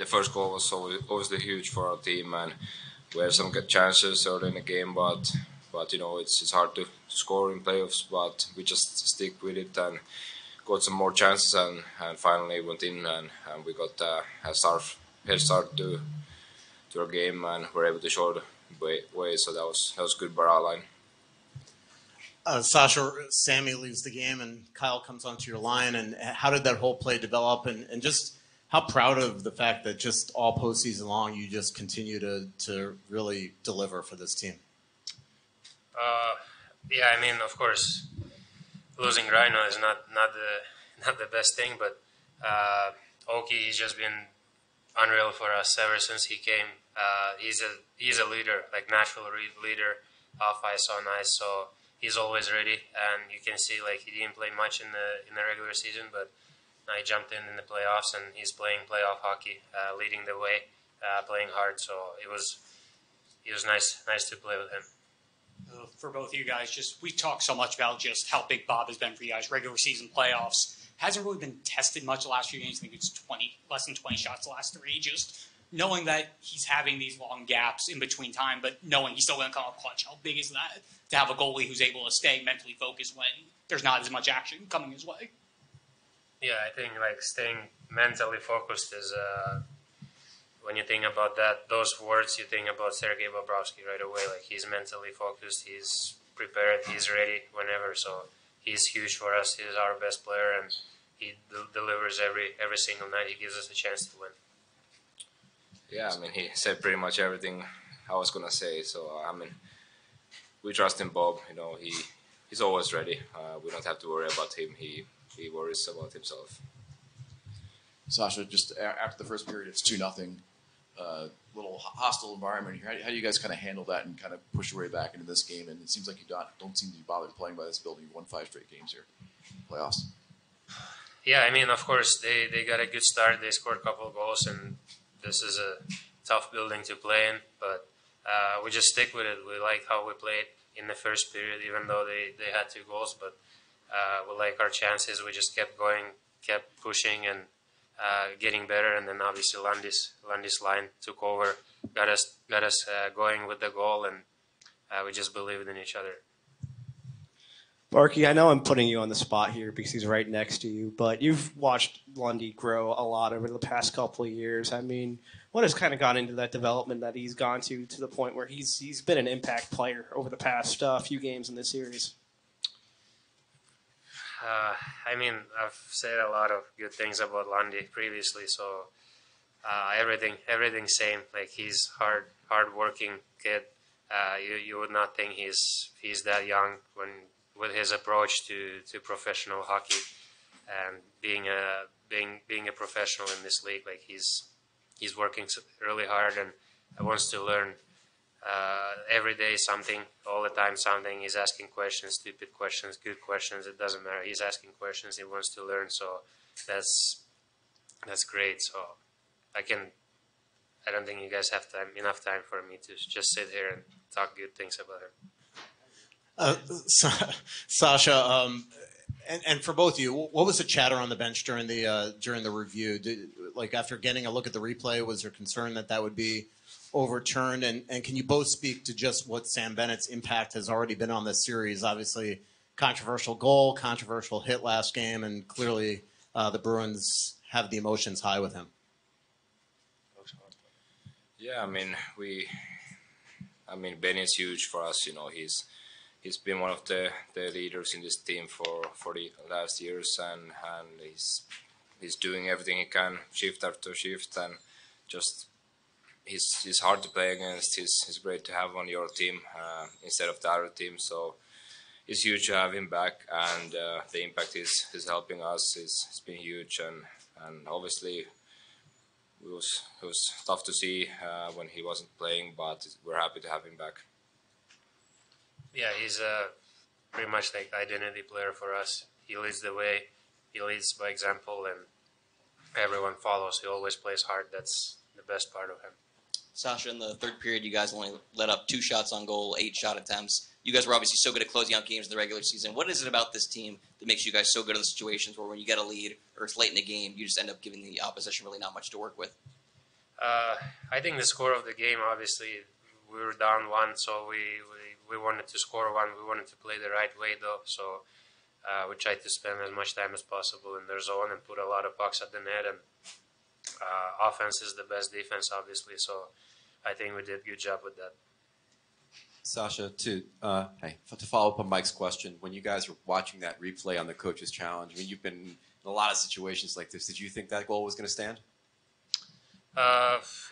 the first goal was obviously huge for our team, and we have some good chances early in the game, but you know, it's hard to score in playoffs, but we just stick with it and got some more chances, and finally went in, and we got a head start to our game, and were able to show the way, so that was good by our line. Sammy leaves the game and Kyle comes onto your line, and how did that whole play develop, and just how proud of the fact that just all postseason long you just continue to really deliver for this team? Yeah, I mean, of course, losing Rhino is not the best thing, but Oki, he's just been unreal for us ever since he came. He's a leader, like natural leader, off ice, on ice, so he's always ready, and you can see like he didn't play much in the regular season, but now he jumped in the playoffs, and he's playing playoff hockey, leading the way, playing hard. So it was nice to play with him. For both of you guys, just we talk so much about just how big Bob has been for you guys, regular season playoffs. Hasn't really been tested much the last few games. I think it's less than 20 shots the last three. Just knowing that he's having these long gaps in between time, but knowing he's still going to come up clutch. How big is that to have a goalie who's able to stay mentally focused when there's not as much action coming his way? Yeah, I think like staying mentally focused is, when you think about that, those words, you think about Sergei Bobrovsky right away. Like he's mentally focused, he's prepared, he's ready whenever. So he's huge for us. He's our best player, and he delivers every single night. He gives us a chance to win. Yeah, I mean, he said pretty much everything I was gonna say. So I mean, we trust in Bob. You know, he's always ready. We don't have to worry about him. He worries about himself. Sasha, just after the first period, it's 2-0. Little hostile environment here. How do you guys kind of handle that and kind of push your way back into this game? And it seems like you don't seem to be bothered playing by this building. You won 5 straight games here, playoffs. Yeah, I mean, of course, they got a good start. They scored a couple of goals, and this is a tough building to play in, but we just stick with it. We like how we played in the first period, even though they had 2 goals, but we like our chances. We just kept going, kept pushing, and getting better. And then obviously Landis line took over, got us going with the goal, and we just believed in each other. Barky, I know I'm putting you on the spot here because he's right next to you, but you've watched Lundy grow a lot over the past couple of years. I mean, what has kind of gone into that development that he's gone to the point where he's been an impact player over the past few games in this series? I mean, I've said a lot of good things about Lundy previously, so everything same. Like he's hardworking kid. You would not think he's that young when. With his approach to professional hockey and being a professional in this league, like he's working really hard and wants to learn every day something, all the time something. He's asking questions, stupid questions, good questions. It doesn't matter. He's asking questions. He wants to learn. So that's great. So I don't think you guys have enough time for me to just sit here and talk good things about him. Sasha, and for both of you, what was the chatter on the bench during the review? Like after getting a look at the replay, was there concern that would be overturned? And can you both speak to just what Sam Bennett's impact has already been on this series? Obviously, controversial goal, controversial hit last game, and clearly the Bruins have the emotions high with him. Yeah, I mean Bennett's huge for us. You know, He's been one of the leaders in this team for the last years, and he's doing everything he can, shift after shift, and just he's hard to play against. He's great to have on your team instead of the other team. So it's huge to have him back, and the impact is helping us. It's been huge, and obviously it was tough to see when he wasn't playing, but we're happy to have him back. Yeah, he's pretty much like identity player for us. He leads the way, he leads by example, and everyone follows. He always plays hard. That's the best part of him. Sasha, in the third period, you guys only let up 2 shots on goal, 8 shot attempts. You guys were obviously so good at closing out games in the regular season. What is it about this team that makes you guys so good in the situations where when you get a lead or it's late in the game, you just end up giving the opposition really not much to work with? I think the score of the game, obviously, we were down one, so we wanted to score one. We wanted to play the right way, though, so we tried to spend as much time as possible in their zone and put a lot of pucks at the net. And offense is the best defense, obviously, so I think we did a good job with that. Sasha, to follow up on Mike's question, when you guys were watching that replay on the Coach's Challenge, I mean, you've been in a lot of situations like this. Did you think that goal was going to stand?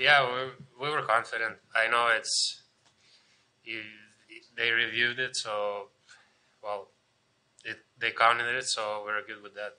Yeah, we were confident. I know they reviewed it, so, well, they counted it, so we're good with that.